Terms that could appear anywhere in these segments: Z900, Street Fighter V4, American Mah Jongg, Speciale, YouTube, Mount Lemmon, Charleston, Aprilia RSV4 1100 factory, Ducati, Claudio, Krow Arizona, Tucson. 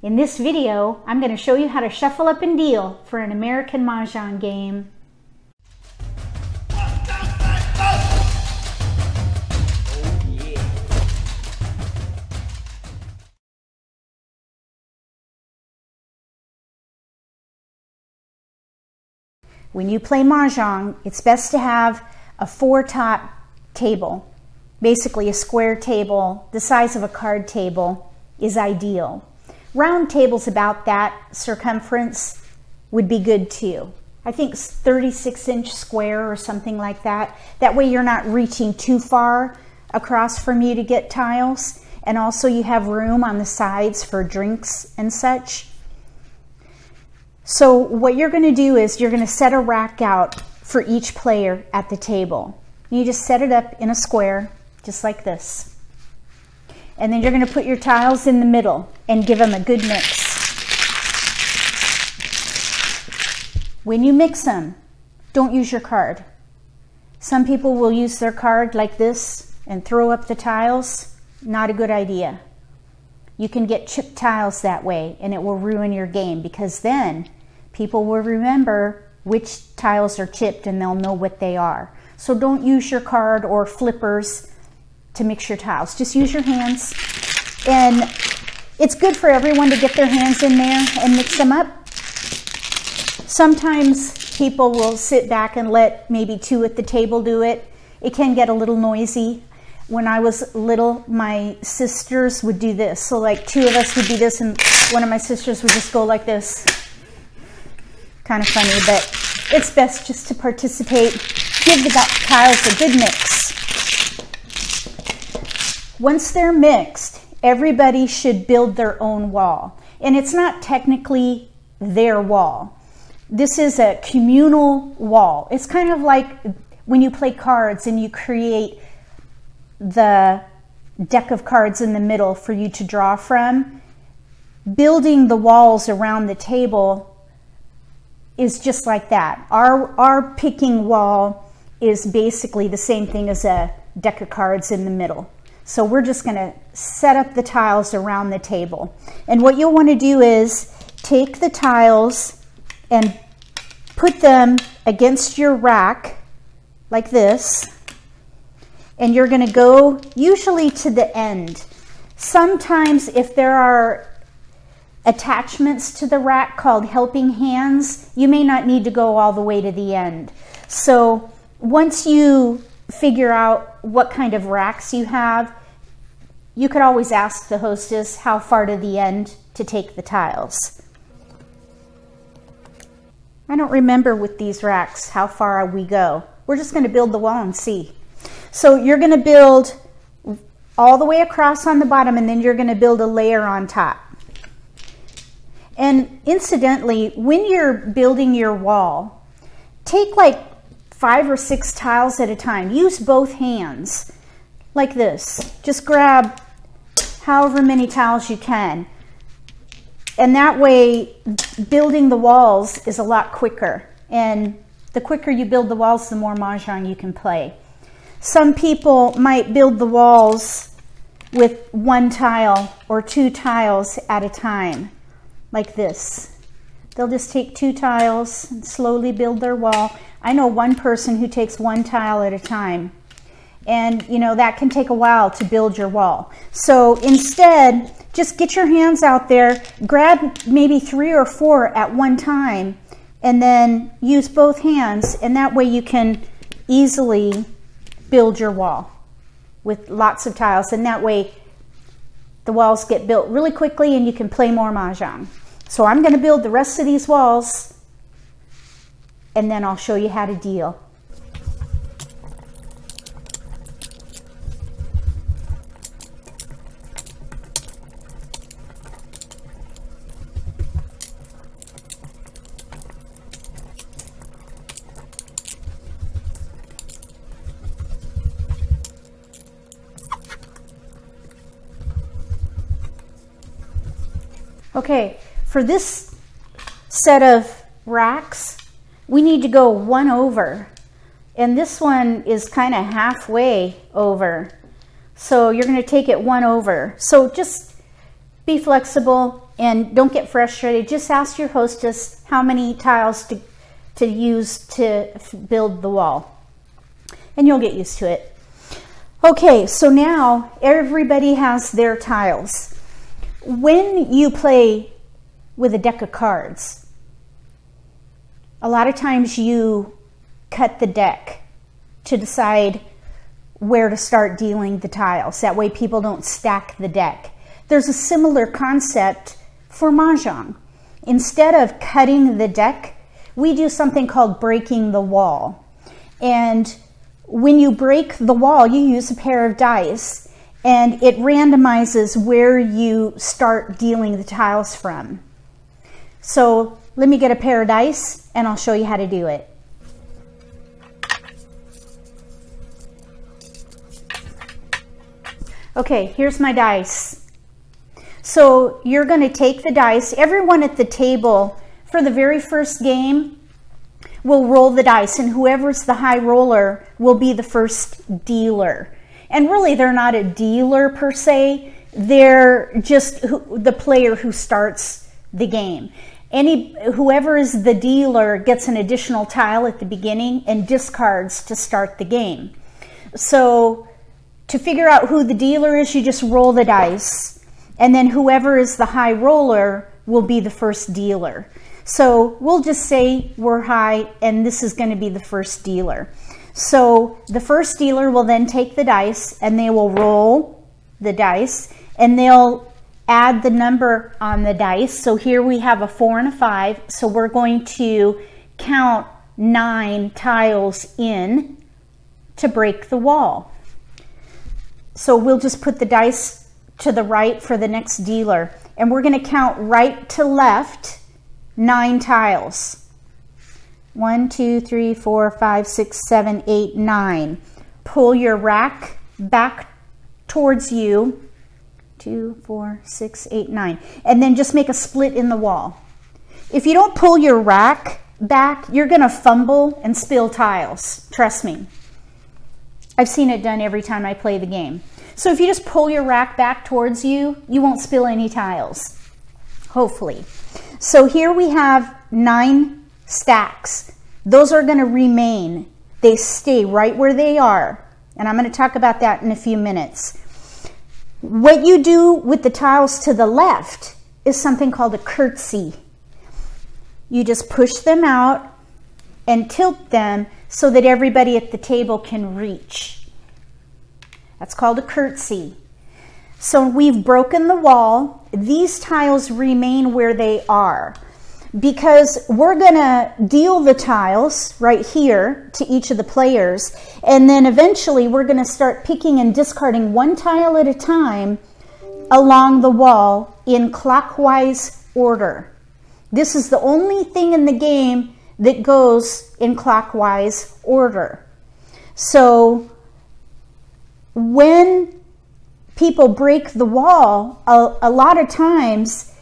In this video, I'm going to show you how to shuffle up and deal for an American Mahjong game. When you play Mahjong, it's best to have a four-top table. Basically a square table the size of a card table is ideal. Round tables about that circumference would be good too. I think 36-inch square or something like that. That way you're not reaching too far across from you to get tiles, and also you have room on the sides for drinks and such. So what you're going to do is you're going to set a rack out for each player at the table. You just set it up in a square just like this. And then you're going to put your tiles in the middle and give them a good mix. When you mix them, don't use your card. Some people will use their card like this and throw up the tiles. Not a good idea. You can get chipped tiles that way, and it will ruin your game, because then people will remember which tiles are chipped and they'll know what they are. So don't use your card or flippers to mix your tiles. Just use your hands. And it's good for everyone to get their hands in there and mix them up. Sometimes people will sit back and let maybe two at the table do it. It can get a little noisy. When I was little, my sisters would do this. So like two of us would do this and one of my sisters would just go like this. Kind of funny, but it's best just to participate. Give the tiles a good mix. Once they're mixed, everybody should build their own wall. And it's not technically their wall. This is a communal wall. It's kind of like when you play cards and you create the deck of cards in the middle for you to draw from. Building the walls around the table is just like that. Our picking wall is basically the same thing as a deck of cards in the middle. So we're just going to set up the tiles around the table. And what you'll want to do is take the tiles and put them against your rack like this. And you're going to go usually to the end. Sometimes if there are attachments to the rack called helping hands, you may not need to go all the way to the end. So once you figure out what kind of racks you have, you could always ask the hostess how far to the end to take the tiles. I don't remember with these racks how far we go. We're just going to build the wall and see. So you're going to build all the way across on the bottom, and then you're going to build a layer on top. And incidentally, when you're building your wall, take like 5 or 6 tiles at a time. Use both hands like this. Just grab however many tiles you can. And that way, building the walls is a lot quicker. And the quicker you build the walls, the more Mahjong you can play. Some people might build the walls with 1 tile or 2 tiles at a time, like this. They'll just take 2 tiles and slowly build their wall. I know one person who takes 1 tile at a time. And you know, that can take a while to build your wall. So instead, just get your hands out there, grab maybe 3 or 4 at one time, and then use both hands. And that way you can easily build your wall with lots of tiles. And that way the walls get built really quickly and you can play more Mahjong. So I'm going to build the rest of these walls, and then I'll show you how to deal. Okay, for this set of racks, we need to go 1 over. And this one is kind of halfway over. So you're going to take it 1 over. So just be flexible. And don't get frustrated. Just ask your hostess how many tiles to use to build the wall, and you'll get used to it. Okay, so now everybody has their tiles. When you play with a deck of cards, a lot of times you cut the deck to decide where to start dealing the tiles. That way people don't stack the deck. There's a similar concept for mahjong. Instead of cutting the deck, we do something called breaking the wall. And when you break the wall, you use a pair of dice, and it randomizes where you start dealing the tiles from. So let me get a pair of dice, and I'll show you how to do it. Okay, here's my dice. So you're going to take the dice. Everyone at the table for the very first game will roll the dice, and whoever's the high roller will be the first dealer. And really, they're not a dealer per se. They're just the player who starts the game. Whoever is the dealer gets an additional tile at the beginning and discards to start the game. So to figure out who the dealer is, you just roll the dice. And then whoever is the high roller will be the first dealer. So we'll just say we're high, and this is going to be the first dealer. So the first dealer will then take the dice, and they will roll the dice, and they'll add the number on the dice. So here we have a 4 and a 5. So we're going to count 9 tiles in to break the wall. So we'll just put the dice to the right for the next dealer. And we're gonna count right to left 9 tiles. 1, 2, 3, 4, 5, 6, 7, 8, 9. Pull your rack back towards you. 2, 4, 6, 8, 9. And then just make a split in the wall. If you don't pull your rack back, you're gonna fumble and spill tiles, trust me. I've seen it done every time I play the game. So if you just pull your rack back towards you, you won't spill any tiles, hopefully. So here we have 9 stacks. Those are going to remain. They stay right where they are. And I'm going to talk about that in a few minutes. What you do with the tiles to the left is something called a curtsy. You just push them out and tilt them so that everybody at the table can reach. That's called a curtsy. So we've broken the wall. These tiles remain where they are because we're gonna deal the tiles right here to each of the players. And then eventually we're gonna start picking and discarding 1 tile at a time along the wall in clockwise order. This is the only thing in the game that goes in clockwise order. So when people break the wall, a lot of times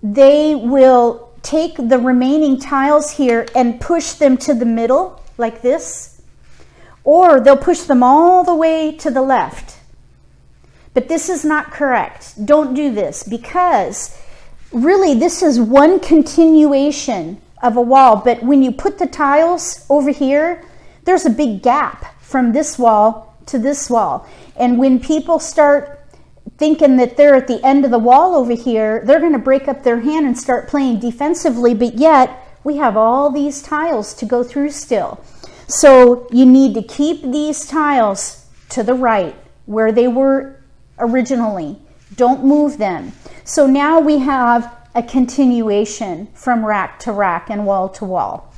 they will take the remaining tiles here and push them to the middle like this, or they'll push them all the way to the left. But this is not correct. Don't do this, because really this is one continuation of a wall. But when you put the tiles over here, there's a big gap from this wall to this wall. And when people start thinking that they're at the end of the wall over here, they're going to break up their hand and start playing defensively, but yet we have all these tiles to go through still. So you need to keep these tiles to the right where they were originally. Don't move them. So now we have a continuation from rack to rack and wall to wall.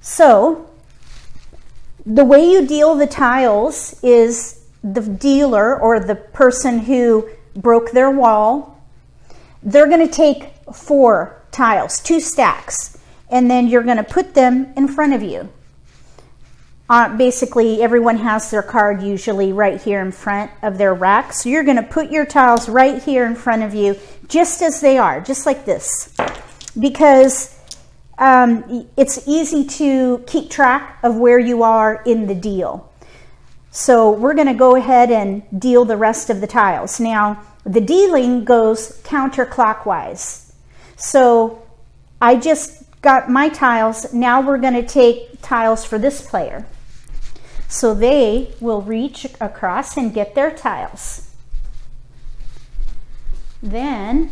So the way you deal the tiles is the dealer or the person who broke their wall, they're going to take 4 tiles, 2 stacks, and then you're going to put them in front of you. Basically, everyone has their card usually right here in front of their rack. So you're going to put your tiles right here in front of you, just as they are, just like this, because it's easy to keep track of where you are in the deal. So we're going to go ahead and deal the rest of the tiles. Now, the dealing goes counterclockwise. So I just got my tiles. Now we're going to take tiles for this player. So they will reach across and get their tiles. Then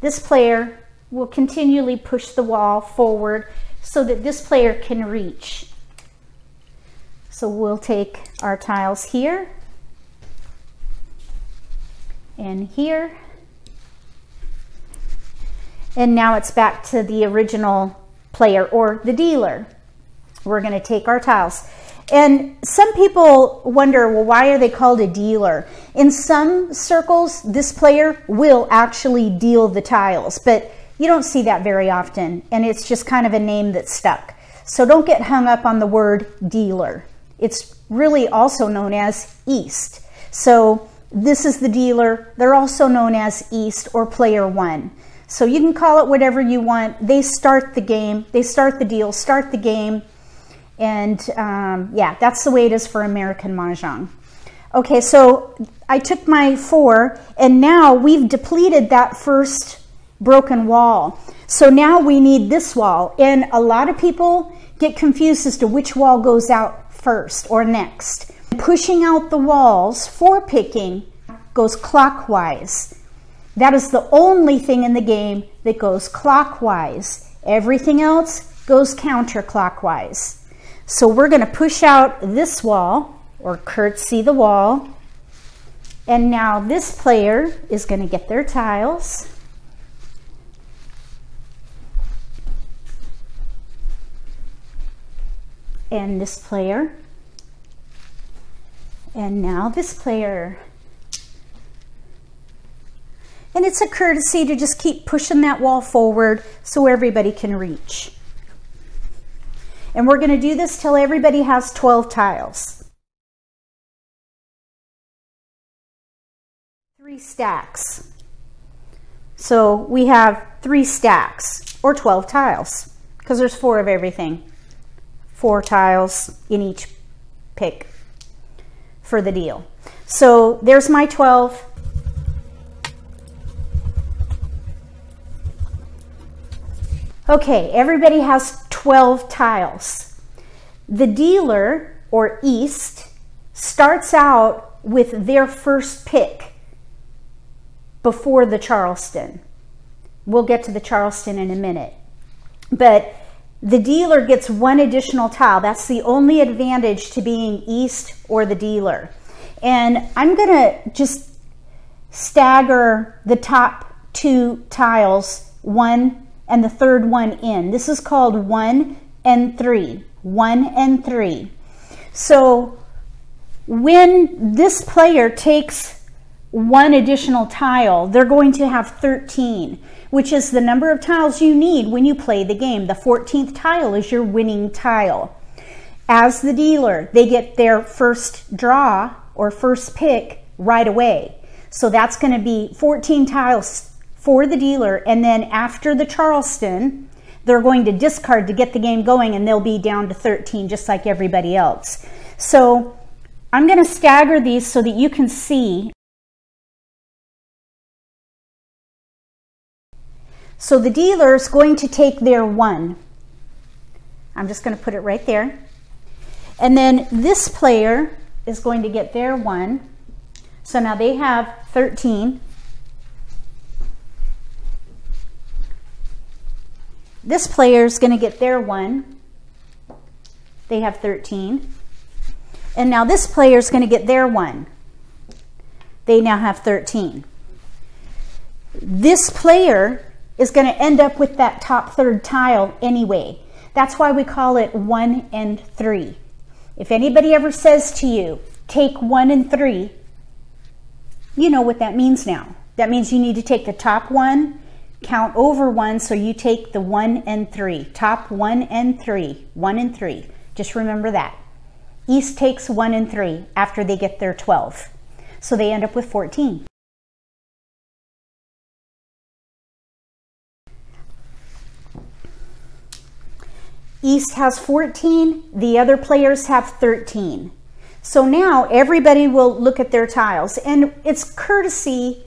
this player will continually push the wall forward so that this player can reach. So we'll take our tiles here and here. And now it's back to the original player or the dealer. We're going to take our tiles. And some people wonder, well, why are they called a dealer? In some circles, this player will actually deal the tiles, but you don't see that very often. And it's just kind of a name that's stuck. So don't get hung up on the word dealer. It's really also known as East. So this is the dealer. They're also known as East or player one. So you can call it whatever you want. They start the game. They start the deal, start the game. And yeah, that's the way it is for American Mahjong. Okay, so I took my 4, and now we've depleted that first broken wall. So now we need this wall. And a lot of people get confused as to which wall goes out first or next. Pushing out the walls for picking goes clockwise. That is the only thing in the game that goes clockwise. Everything else goes counterclockwise. So we're going to push out this wall, or curtsy the wall, and now this player is going to get their tiles. And this player. And now this player. And it's a courtesy to just keep pushing that wall forward so everybody can reach. And we're going to do this till everybody has 12 tiles. 3 stacks. So we have 3 stacks or 12 tiles because there's 4 of everything. 4 tiles in each pick for the deal. So there's my 12. Okay, everybody has 12 tiles. The dealer, or East, starts out with their first pick before the Charleston. We'll get to the Charleston in a minute. But the dealer gets 1 additional tile. That's the only advantage to being East or the dealer. And I'm going to just stagger the top 2 tiles, 1 and the third one in. This is called 1 and 3. 1 and 3. So when this player takes 1 additional tile, they're going to have 13, which is the number of tiles you need when you play the game. The 14th tile is your winning tile. As the dealer, they get their first draw or first pick right away. So that's going to be 14 tiles for the dealer, and then after the Charleston, they're going to discard to get the game going, and they'll be down to 13 just like everybody else. So I'm going to stagger these so that you can see. So the dealer is going to take their 1. I'm just going to put it right there. And then this player is going to get their 1. So now they have 13. This player is going to get their 1. They have 13. And now this player is going to get their 1. They now have 13. This player is going to end up with that top 3rd tile anyway. That's why we call it 1 and 3. If anybody ever says to you, take 1 and 3, you know what that means now. That means you need to take the top 1, count over 1, so you take the 1 and 3. Top 1 and 3. 1 and 3. Just remember that. East takes 1 and 3 after they get their 12. So they end up with 14. East has 14. The other players have 13. So now everybody will look at their tiles. And it's courtesy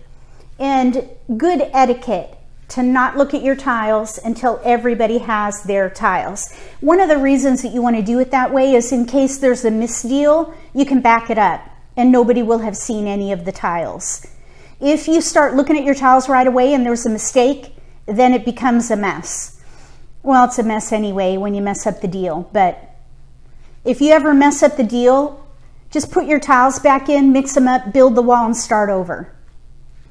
and good etiquette to not look at your tiles until everybody has their tiles. One of the reasons that you want to do it that way is in case there's a misdeal, you can back it up and nobody will have seen any of the tiles. If you start looking at your tiles right away and there's a mistake, then it becomes a mess. Well, it's a mess anyway when you mess up the deal, but if you ever mess up the deal, just put your tiles back in, mix them up, build the wall, and start over.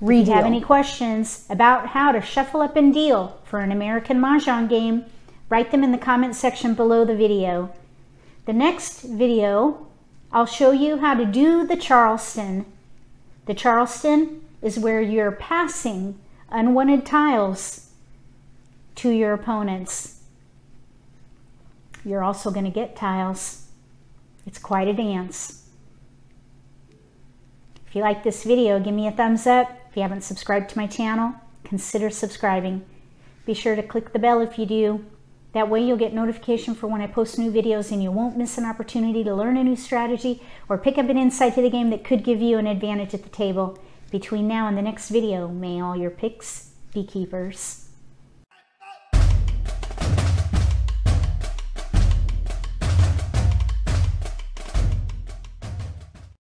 If you have any questions about how to shuffle up and deal for an American Mahjong game, write them in the comment section below the video. The next video, I'll show you how to do the Charleston. The Charleston is where you're passing unwanted tiles to your opponents. You're also going to get tiles. It's quite a dance. If you like this video, give me a thumbs up. If you haven't subscribed to my channel, consider subscribing. Be sure to click the bell if you do. That way you'll get notification for when I post new videos and you won't miss an opportunity to learn a new strategy or pick up an insight to the game that could give you an advantage at the table. Between now and the next video, may all your picks be keepers.